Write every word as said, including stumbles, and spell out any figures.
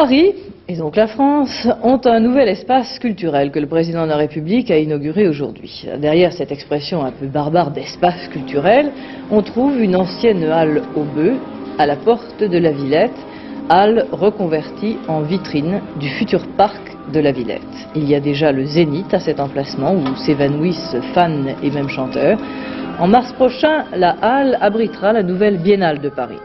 Paris, et donc la France, ont un nouvel espace culturel que le président de la République a inauguré aujourd'hui. Derrière cette expression un peu barbare d'espace culturel, on trouve une ancienne halle aux bœufs à la porte de la Villette, halle reconvertie en vitrine du futur parc de la Villette. Il y a déjà le Zénith à cet emplacement où s'évanouissent fans et même chanteurs. En mars prochain, la halle abritera la nouvelle Biennale de Paris.